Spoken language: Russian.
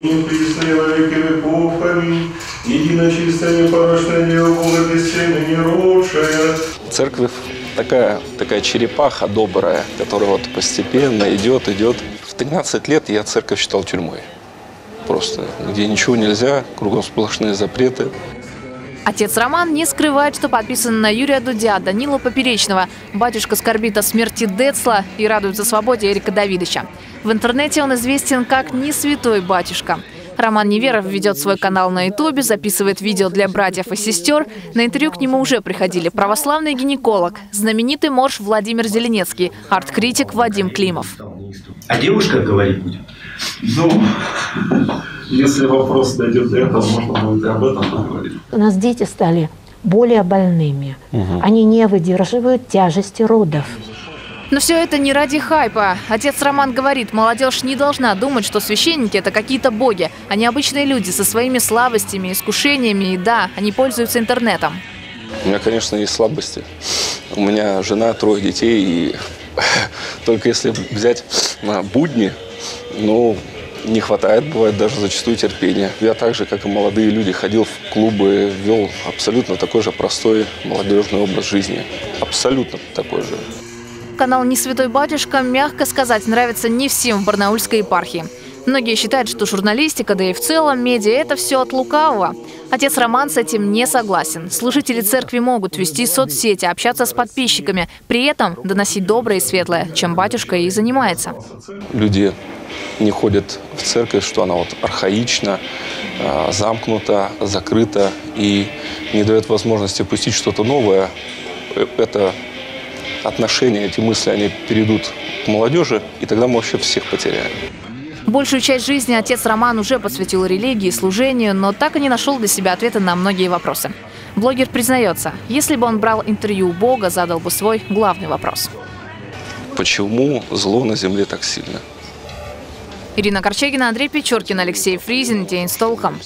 Пресная во веки веков. Аминь. Едино чистая, непорочная Дева Бога, без семени родшая. Церковь такая черепаха добрая, которая вот постепенно идет. В 13 лет я церковь считал тюрьмой. Просто где ничего нельзя, кругом сплошные запреты. Отец Роман не скрывает, что подписан на Юрия Дудя, Данила Поперечного. Батюшка скорбит о смерти Децла и радуется свободе Эрика Давидовича. В интернете он известен как «Несвятой батюшка». Роман Неверов ведет свой канал на ютубе, записывает видео для братьев и сестер. На интервью к нему уже приходили православный гинеколог, знаменитый морж Владимир Зеленецкий, арт-критик Вадим Климов. А девушка говорить будет? Ну, если вопрос дойдет до этого, можно будет об этом поговорить. У нас дети стали более больными. Они не выдерживают тяжести родов. Но все это не ради хайпа. Отец Роман говорит, молодежь не должна думать, что священники – это какие-то боги. Они обычные люди со своими слабостями, искушениями. И да, они пользуются интернетом. У меня, конечно, есть слабости. У меня жена, 3 детей. И только если взять на будни, ну, не хватает, бывает, даже зачастую терпения. Я так же, как и молодые люди, ходил в клубы, вел абсолютно такой же простой молодежный образ жизни. Абсолютно такой же. Канал «Несвятой батюшка», мягко сказать, нравится не всем в Барнаульской епархии. Многие считают, что журналистика, да и в целом медиа – это все от лукавого. Отец Роман с этим не согласен. Служители церкви могут вести соцсети, общаться с подписчиками, при этом доносить доброе и светлое, чем батюшка и занимается. Люди не ходят в церковь, что она вот архаична, замкнута, закрыта и не дает возможности пустить что-то новое. Это отношения, эти мысли, они перейдут к молодежи, и тогда мы вообще всех потеряем. Большую часть жизни отец Роман уже посвятил религии, служению, но так и не нашел для себя ответа на многие вопросы. Блогер признается, если бы он брал интервью у Бога, задал бы свой главный вопрос. Почему зло на земле так сильно? Ирина Корчагина, Андрей Печоркин, Алексей Фризин. День с толком.